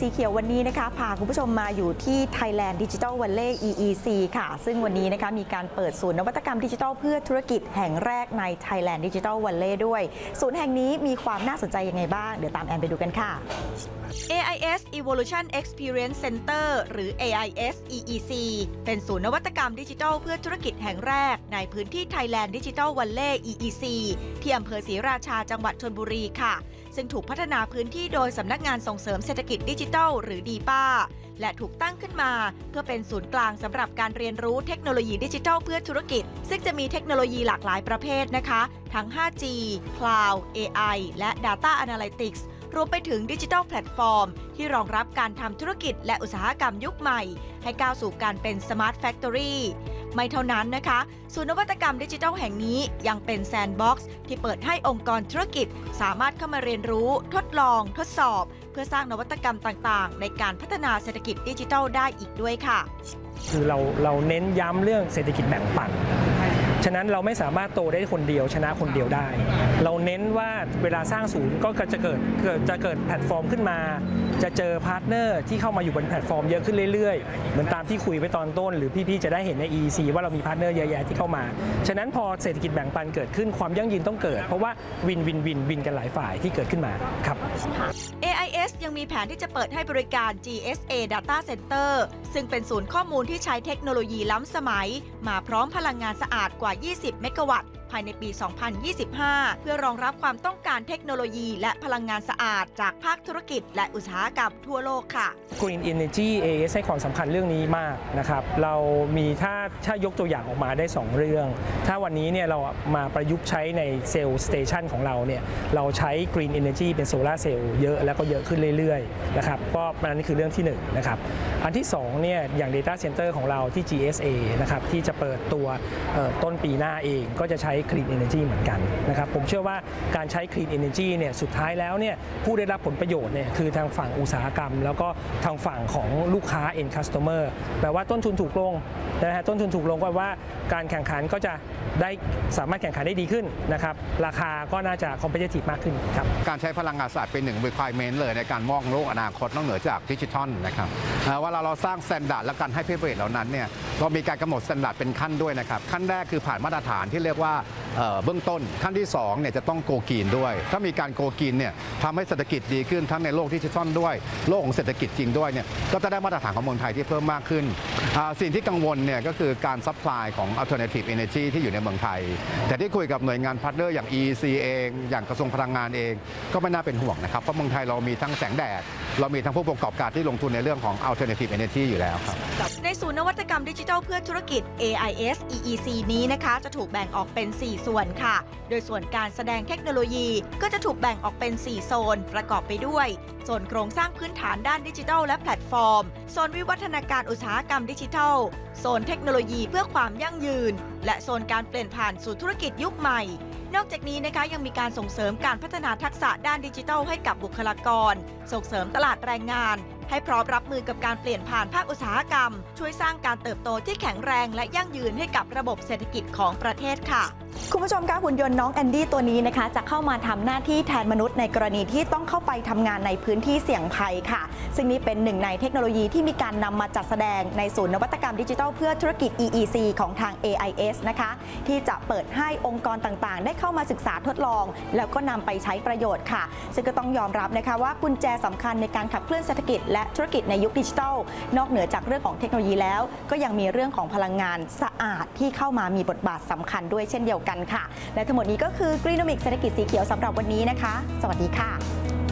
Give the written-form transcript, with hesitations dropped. สีเขียววันนี้นะคะพาคุณผู้ชมมาอยู่ที่ Thailand Digital Valley EEC ค่ะซึ่งวันนี้นะคะมีการเปิดศูนย์นวัตกรรมดิจิทัลเพื่อธุรกิจแห่งแรกใน Thailand Digital Valley ด้วยศูนย์แห่งนี้มีความน่าสนใจยังไงบ้างเดี๋ยวตามแอนไปดูกันค่ะ AIS Evolution Experience Center หรือ AIS EEC เป็นศูนย์นวัตกรรมดิจิทัลเพื่อธุรกิจแห่งแรกในพื้นที่ Thailand Digital Valley EEC ที่อำเภอศรีราชาจังหวัดชลบุรีค่ะซึ่งถูกพัฒนาพื้นที่โดยสำนักงานส่งเสริมเศรษฐกิจดิจิทัลหรือดีป้าและถูกตั้งขึ้นมาเพื่อเป็นศูนย์กลางสำหรับการเรียนรู้เทคโนโลยีดิจิทัลเพื่อธุรกิจซึ่งจะมีเทคโนโลยีหลากหลายประเภทนะคะทั้ง 5G Cloud AI และ Data Analyticsรวมไปถึงดิจิทัลแพลตฟอร์มที่รองรับการทำธุรกิจและอุตสาหกรรมยุคใหม่ให้ก้าวสู่การเป็นสมาร์ทแฟคทอรี่ไม่เท่านั้นนะคะศูนย์นวัตกรรมดิจิทัลแห่งนี้ยังเป็นแซนด์บ็อกซ์ที่เปิดให้องค์กรธุรกิจสามารถเข้ามาเรียนรู้ทดลองทดสอบเพื่อสร้างนวัตกรรมต่างๆในการพัฒนาเศรษฐกิจดิจิทัลได้อีกด้วยค่ะคือเราเน้นย้ำเรื่องเศรษฐกิจแบ่งปันฉะนั้นเราไม่สามารถโตได้คนเดียวชนะคนเดียวได้เราเน้นว่าเวลาสร้างศูนย์ก็จะเกิดแพลตฟอร์มขึ้นมาจะเจอพาร์ทเนอร์ที่เข้ามาอยู่บนแพลตฟอร์มเยอะขึ้นเรื่อยๆเหมือนตามที่คุยไปตอนต้นหรือพี่ๆจะได้เห็นใน EEC ว่าเรามีพาร์ทเนอร์เยอะแยะที่เข้ามาฉะนั้นพอเศรษฐกิจแบ่งปันเกิดขึ้นความยั่งยืนต้องเกิดเพราะว่าวินกันหลายฝ่ายที่เกิดขึ้นมาครับ AIS ยังมีแผนที่จะเปิดให้บริการ GSA Data Center ซึ่งเป็นศูนย์ข้อมูลที่ใช้เทคโนโลยีล้ำสมัยมาพร้อมพลังงานสะอาดกว่า20 เมกะวัตต์ภายในปี 2025 เพื่อรองรับความต้องการเทคโนโลยีและพลังงานสะอาดจากภาคธุรกิจและอุตสาหกรรมทั่วโลกค่ะ Green Energy AS ให้ความสำคัญเรื่องนี้มากนะครับเรามีถ้ายกตัวอย่างออกมาได้2เรื่องถ้าวันนี้เนี่ยเรามาประยุกต์ใช้ในเซลล์สเตชันของเราเนี่ยเราใช้ Green Energy เป็นโซลาร์เซลล์เยอะแล้วก็เยอะขึ้นเรื่อยๆนะครับก็นั่นคือเรื่องที่1นะครับอันที่2เนี่ยอย่าง Data Center ของเราที่ GSA นะครับที่จะเปิดตัวต้นปีหน้าเองก็จะใช้Clean Energy เหมือนกันนะครับผมเชื่อว่าการใช้ Clean Energy เนี่ยสุดท้ายแล้วเนี่ยผู้ได้รับผลประโยชน์เนี่ยคือทางฝั่งอุตสาหกรรมแล้วก็ทางฝั่งของลูกค้า End Customer แปลว่าต้นทุนถูกลงนะฮะต้นทุนถูกลงก็ว่าการแข่งขันก็จะได้สามารถแข่งขันได้ดีขึ้นนะครับราคาก็น่าจะ competitive มากขึ้นครับการใช้พลังงานสะอาดเป็นหนึ่ง requirement เลยในการมองโลกอนาคตนอกเหนือจากดิจิทัลนะครับเวลาเราสร้าง standard และการให้เพย์เบรดเหล่านั้นเนี่ยเรามีการกำหนด standard เป็นขั้นด้วยนะครับขั้นแรกคือผ่านมาตรฐานที่เรียกว่าเบื้องต้นขั้นที่2เนี่ยจะต้องโกกรีนด้วยถ้ามีการโกกรีนเนี่ยทำให้เศรษฐกิจดีขึ้นทั้งในโลกดิจิทัลด้วยโลกของเศรษฐกิจจริงด้วยเนี่ยก็จะได้มาตรฐานของเมืองไทยที่เพิ่มมากขึ้นสิ่งที่กังวลเนี่ยก็คือการซัพพลายของ alternative energy ที่อยู่ในเมืองไทยแต่ที่คุยกับหน่วยงานพาร์ทเนอร์อย่าง EEC เองอย่างกระทรวงพลังงานเองก็ไม่น่าเป็นห่วงนะครับเพราะเมืองไทยเรามีทั้งแสงแดดเรามีทั้งผู้ประกอบการที่ลงทุนในเรื่องของ alternative energy อยู่แล้วครับในศูนย์นวัตกรรมดิจิทัลเพื่อธุรกิจ AIS EEC นี้นะคะจะถูกแบ่งออกเป็น4 ส่วนค่ะโดยส่วนการแสดงเทคโนโลยีก็จะถูกแบ่งออกเป็น4 โซนประกอบไปด้วยโซนโครงสร้างพื้นฐานด้านดิจิทัลและแพลตฟอร์มโซนวิวัฒนาการอุตสาหกรรมดิจิทัลโซนเทคโนโลยีเพื่อความยั่งยืนและโซนการเปลี่ยนผ่านสู่ธุรกิจยุคใหม่นอกจากนี้นะคะยังมีการส่งเสริมการพัฒนาทักษะด้านดิจิทัลให้กับบุคลากรส่งเสริมตลาดแรงงานให้พร้อมรับมือกับการเปลี่ยนผ่านภาคอุตสาหกรรมช่วยสร้างการเติบโตที่แข็งแรงและยั่งยืนให้กับระบบเศรษฐกิจของประเทศค่ะคุณผู้ชมคะหุ่นยนต์น้องแอนดี้ตัวนี้นะคะจะเข้ามาทำหน้าที่แทนมนุษย์ในกรณีที่ต้องเข้าไปทำงานในพื้นที่เสี่ยงภัยค่ะซึ่งนี่เป็นหนึ่งในเทคโนโลยีที่มีการนำมาจัดแสดงในศูนย์นวัตกรรมดิจิทัลเพื่อธุรกิจ EEC ของทาง AIS นะคะที่จะเปิดให้องค์กรต่างๆได้เข้ามาศึกษาทดลองแล้วก็นำไปใช้ประโยชน์ค่ะซึ่งก็ต้องยอมรับนะคะว่ากุญแจสำคัญในการขับเคลื่อนเศรษฐกิจและธุรกิจในยุคดิจิทัลนอกเหนือจากเรื่องของเทคโนโลยีแล้วก็ยังมีเรื่องของพลังงานสะอาดที่เข้ามามีบทบาทสำคัญด้วยเช่นเดียวกันค่ะและทั้งหมดนี้ก็คือ Greennomics เศรษฐกิจสีเขียวสำหรับวันนี้นะคะสวัสดีค่ะ